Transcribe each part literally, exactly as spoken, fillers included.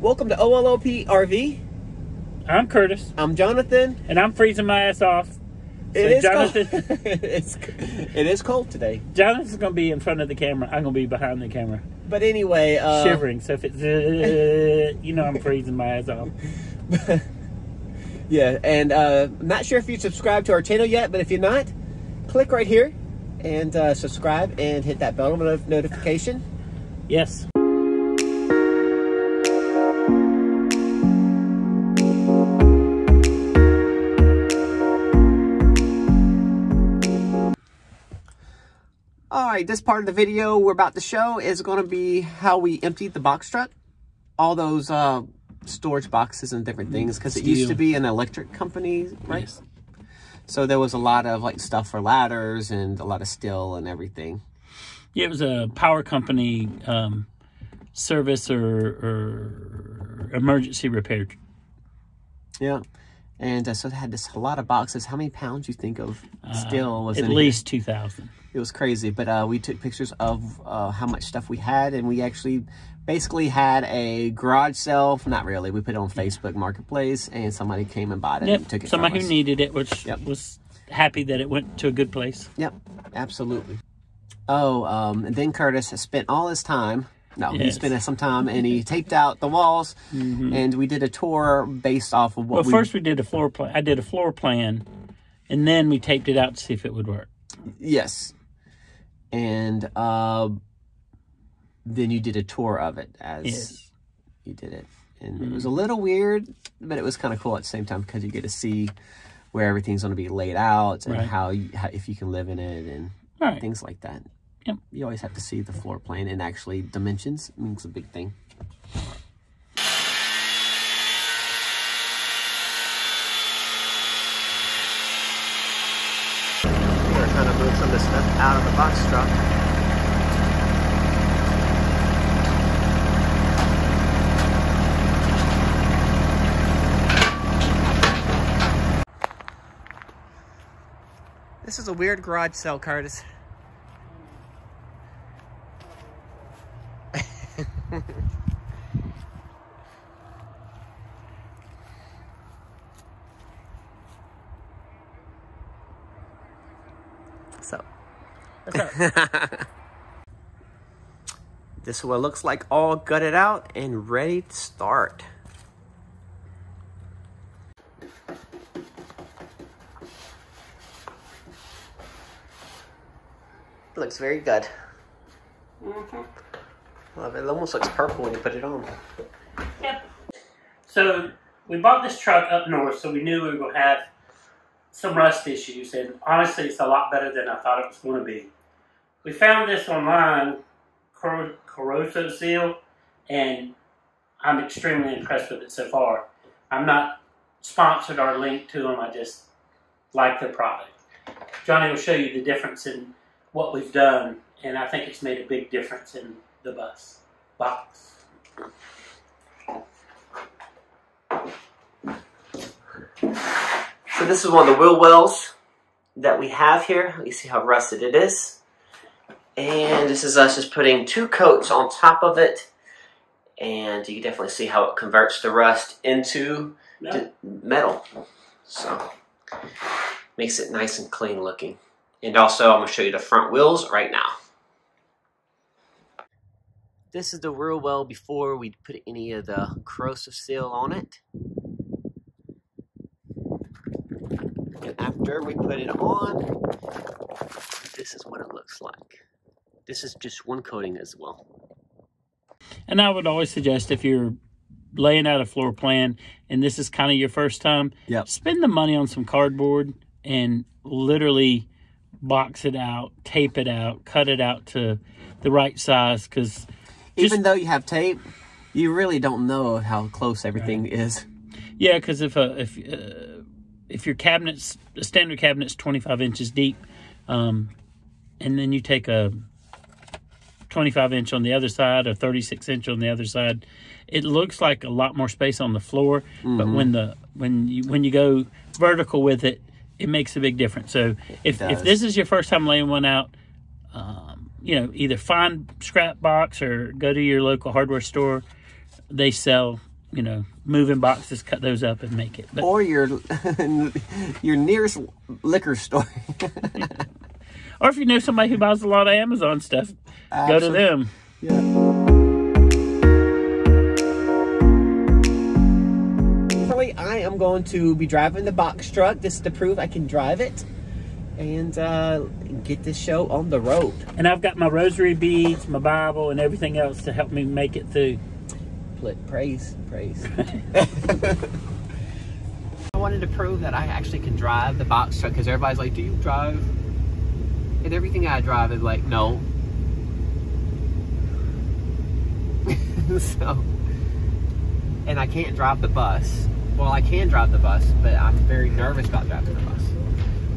Welcome to O L O P R V. I'm Curtis. I'm Jonathan. And I'm freezing my ass off. So it, is Jonathan, cold. it's, it is cold today. Jonathan's going to be in front of the camera. I'm going to be behind the camera. But anyway. Uh, Shivering. So if it's, uh, you know, I'm freezing my ass off. Yeah. And uh, I'm not sure if you subscribe to our channel yet, but if you're not, click right here and uh, subscribe and hit that bell notification. Yes. All right, this part of the video we're about to show is going to be how we emptied the box truck. All those uh, storage boxes and different things, because it used to be an electric company, right? Yes. So there was a lot of like stuff for ladders and a lot of steel and everything. Yeah, it was a power company um, service or, or emergency repair. Yeah. And uh, so they had this a lot of boxes. How many pounds do you think of steel was uh, at in least here? two thousand. It was crazy. But uh, we took pictures of uh, how much stuff we had. And we actually basically had a garage sale. Not really. We put it on Facebook Marketplace. And somebody came and bought it, yep, and took it Somebody from us. who needed it, which yep. was happy that it went to a good place. Yep. Absolutely. Oh, um, and then Curtis has spent all his time. No, yes. He spent some time and he taped out the walls, mm-hmm. and we did a tour based off of what well, we... Well, first we did a floor plan. I did a floor plan, and then we taped it out to see if it would work. Yes. And uh, then you did a tour of it as yes. you did it. And mm-hmm. it was a little weird, but it was kind of cool at the same time because you get to see where everything's going to be laid out and right. how, you, how if you can live in it and right. things like that. Yep. You always have to see the floor plan and actually dimensions. I mean, it's a big thing. We're trying to move some of this stuff out of the box truck. This is a weird garage sale, Curtis. So, this is what looks like all gutted out and ready to start. Looks very good. Mm-hmm. Love it. It almost looks purple when you put it on. Yep. So we bought this truck up north, so we knew we were going to have some rust issues, and honestly, it's a lot better than I thought it was going to be. We found this online, Corroseal, and I'm extremely impressed with it so far. I'm not sponsored or linked to them. I just like the product. Johnny will show you the difference in what we've done, and I think it's made a big difference in the bus box. So this is one of the wheel wells that we have here. You see how rusted it is. And this is us just putting two coats on top of it. And you can definitely see how it converts the rust into no. metal. So makes it nice and clean looking. And also I'm going to show you the front wheels right now. This is the real well before we put any of the corrosive seal on it. And after we put it on, this is what it looks like. This is just one coating as well. And I would always suggest if you're laying out a floor plan and this is kind of your first time, yep. spend the money on some cardboard and literally box it out, tape it out, cut it out to the right size, because... Just, even though you have tape, you really don't know how close everything right. is. Yeah, because if uh, if uh, if your cabinet's a standard cabinet's twenty-five inches deep, um, and then you take a twenty-five inch on the other side, a thirty-six inch on the other side, it looks like a lot more space on the floor. Mm-hmm. But when the when you when you go vertical with it, it makes a big difference. So if if this is your first time laying one out, Uh, you know, either find scrap box or go to your local hardware store. They sell you know, moving boxes, cut those up and make it. But, or your your nearest liquor store. Or if you know somebody who buys a lot of Amazon stuff, absolutely. Go to them. Yeah. Currently, I am going to be driving the box truck just to prove I can drive it and uh, get this show on the road. And I've got my rosary beads, my Bible, and everything else to help me make it through. Praise, praise. I wanted to prove that I actually can drive the box truck because everybody's like, do you drive? And everything I drive is like, no. So, and I can't drive the bus. Well, I can drive the bus, but I'm very nervous about driving the bus.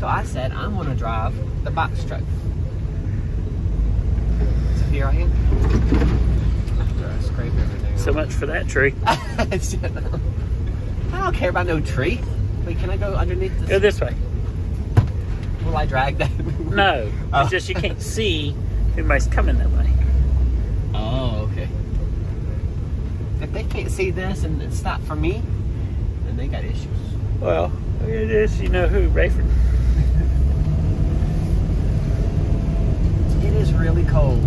So I said, I'm gonna drive the box truck. So here I am. I scrape everything. So much for that tree. I don't care about no tree. Wait, can I go underneath this? Go this way. Will I drag that? No. Oh. It's just you can't see everybody's coming that way. Oh, okay. If they can't see this and it's not for me, then they got issues. Well, it is, you know who, Rayford. It is really cold.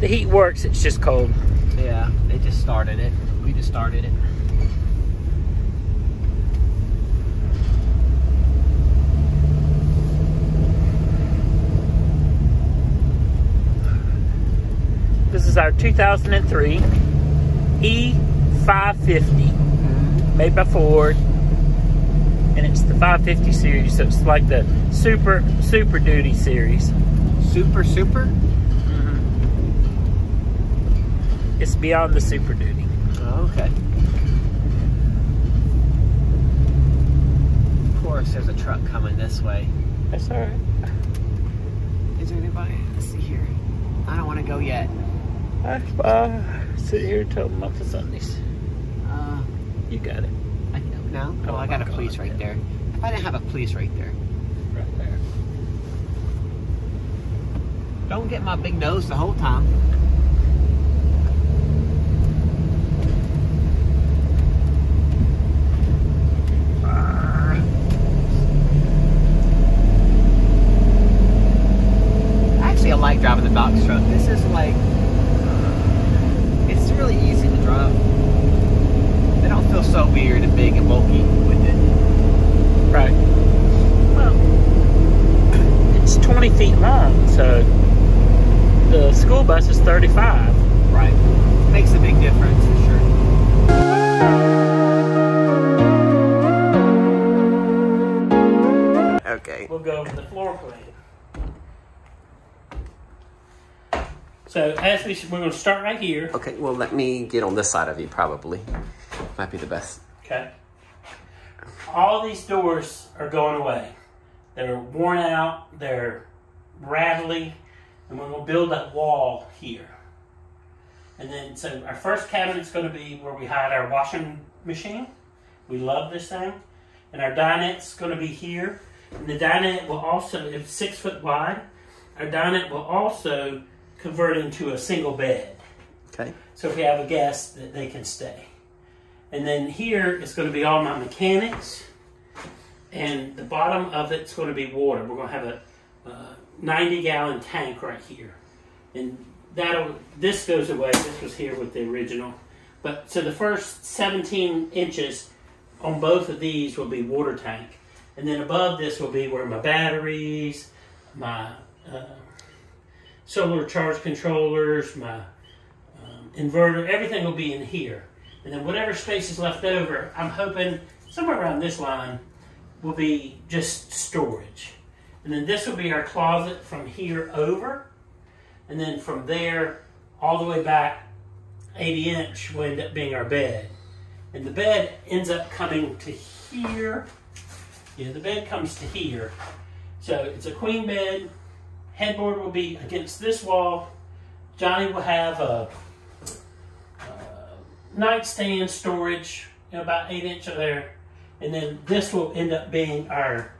The heat works, it's just cold. Yeah, they just started it. We just started it. This is our two thousand three E five fifty, made by Ford. And it's the five fifty series, so it's like the Super, Super Duty series. Super, Super? It's beyond the Super Duty. Oh, okay. Of course, there's a truck coming this way. That's all right. Is there anybody? Let's see here. I don't want to go yet. I uh, sit here until month of Sundays. Uh, you got it. I don't know. No? Oh, oh I got a police right there. If I didn't have a police right there. Right there. Don't get my big nose the whole time. Like driving the box truck. This is like, it's really easy to drive. They don't feel so weird and big and bulky with it. Right. Well, it's twenty feet long, so the school bus is thirty-five. Right. Makes a big difference for sure. Okay. We'll go over the floor plan. So as we should, we're going to start right here. Okay, well, let me get on this side of you, probably. Might be the best. Okay. All these doors are going away. They're worn out. They're rattly. And we're going to build that wall here. And then, so our first cabinet is going to be where we hide our washing machine. We love this thing. And our dinette's going to be here. And the dinette will also, it's six foot wide. Our dinette will also convert into a single bed. Okay. So if we have a guest, that they can stay. And then here is going to be all my mechanics, and the bottom of it's going to be water. We're going to have a ninety gallon tank right here, and that'll. This goes away. This was here with the original, but so the first seventeen inches on both of these will be water tank, and then above this will be where my batteries, my. Uh, solar charge controllers, my um, inverter, everything will be in here. And then whatever space is left over, I'm hoping somewhere around this line will be just storage. And then this will be our closet from here over. And then from there, all the way back, eighty inch will end up being our bed. And the bed ends up coming to here. Yeah, the bed comes to here. So it's a queen bed. Headboard will be against this wall. Johnny will have a, a nightstand storage, you know, about eight inch of there. And then this will end up being our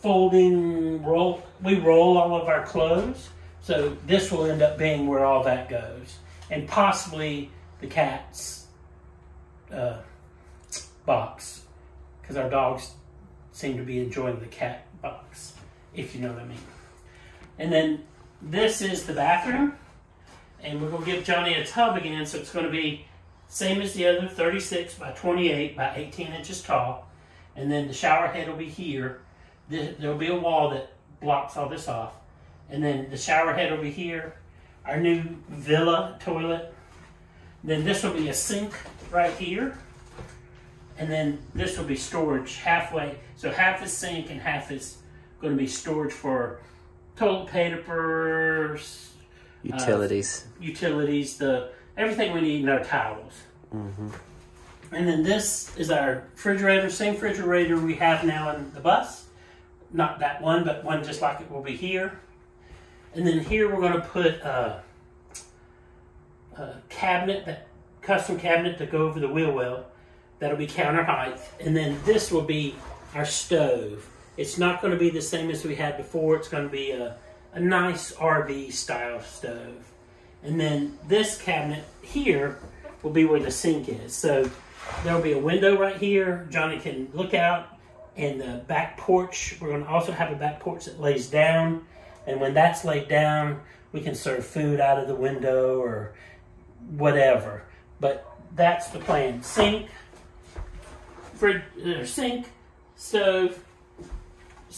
folding roll. We roll all of our clothes. So this will end up being where all that goes, and possibly the cat's uh, box, because our dogs seem to be enjoying the cat box, if you know what I mean. And then this is the bathroom, and we're going to give Johnny a tub again, so it's going to be same as the other, thirty-six by twenty-eight by eighteen inches tall. And then the shower head will be here. There'll be a wall that blocks all this off. And then the shower head will be here. Our new villa toilet. Then this will be a sink right here. And then this will be storage halfway. So half is sink and half is going to be storage for toilet paper, utilities, uh, utilities, the everything we need in our towels. Mm-hmm. And then this is our refrigerator, same refrigerator we have now in the bus. Not that one, but one just like it will be here. And then here we're going to put a, a cabinet, that custom cabinet to go over the wheel well. That'll be counter height. And then this will be our stove. It's not going to be the same as we had before. It's going to be a, a nice R V style stove. And then this cabinet here will be where the sink is. So there'll be a window right here. Johnny can look out, and the back porch. We're going to also have a back porch that lays down. And when that's laid down, we can serve food out of the window or whatever. But that's the plan. Sink, fridge, or sink, stove,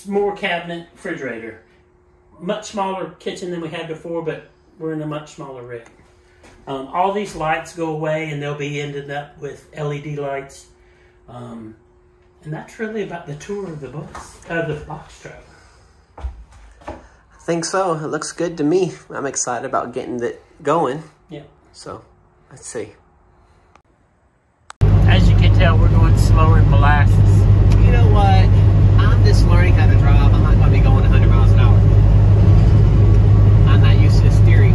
more cabinet, refrigerator. Much smaller kitchen than we had before, but we're in a much smaller rig. Um, all these lights go away, and they'll be ended up with L E D lights. Um, and that's really about the tour of the bus, of the box truck. I think so. It looks good to me. I'm excited about getting it going. Yeah. So, let's see. As you can tell, we're going slower in molasses. You know what? I'm just learning how to drive. I'm not going to be going a hundred miles an hour. I'm not used to steering.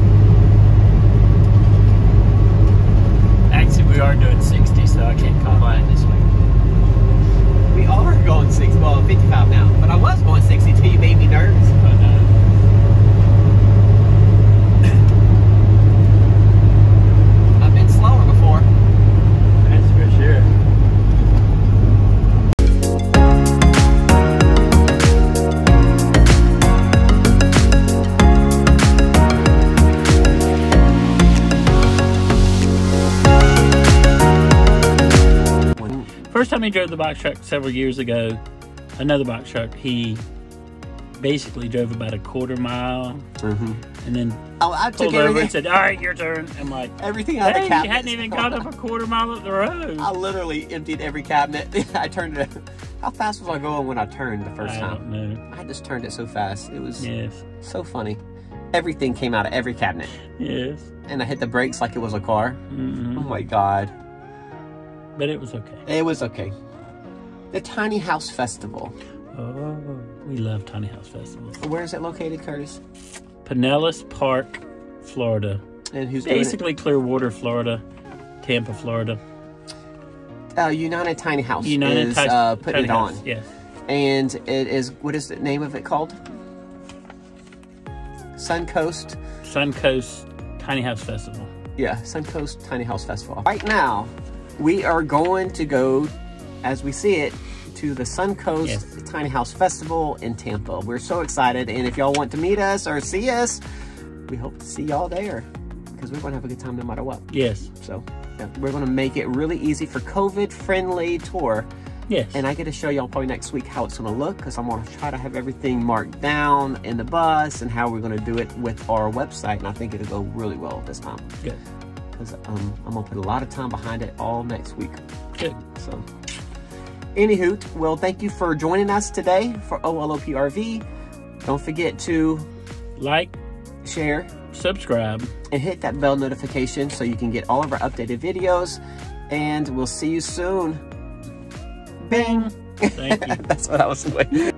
Actually, we are doing sixty, so I can't complain this week. We are going sixty, well, fifty-five now, but I was going sixty till you made me nervous. I know. I've been slower before. That's for sure. First time he drove the box truck several years ago, another box truck, he basically drove about a quarter mile, mm-hmm. and then oh, I pulled took over and said, all right, your turn. I'm like, everything out hey, the cabinet. You hadn't even caught up a quarter mile up the road. I literally emptied every cabinet. I turned it. How fast was I going when I turned the first I time? Don't know. I just turned it so fast. It was yes. so funny. Everything came out of every cabinet. Yes. And I hit the brakes like it was a car. Mm-hmm. Oh my God. But it was okay. It was okay. The Tiny House Festival. Oh, we love Tiny House Festivals. Where is it located, Curtis? Pinellas Park, Florida. And who's Basically doing it? Clearwater, Florida. Tampa, Florida. Uh, United Tiny House United is T uh, putting Tiny it House, on. Yes. And it is, what is the name of it called? Suncoast. Suncoast Tiny House Festival. Yeah, Suncoast Tiny House Festival. Right now, we are going to go, as we see it, to the Suncoast yes. Tiny House Festival in Tampa. We're so excited, and if y'all want to meet us or see us, we hope to see y'all there, because we're going to have a good time no matter what. Yes. So yeah, we're going to make it really easy for COVID-friendly tour. Yes. And I get to show y'all probably next week how it's going to look, because I'm going to try to have everything marked down in the bus and how we're going to do it with our website, and I think it'll go really well this time. Good. Because um, I'm going to put a lot of time behind it all next week. Good. So, anywho, well, thank you for joining us today for O L O P R V. Don't forget to like, share, subscribe, and hit that bell notification so you can get all of our updated videos. And we'll see you soon. Bing. Thank you. That's what I was doing.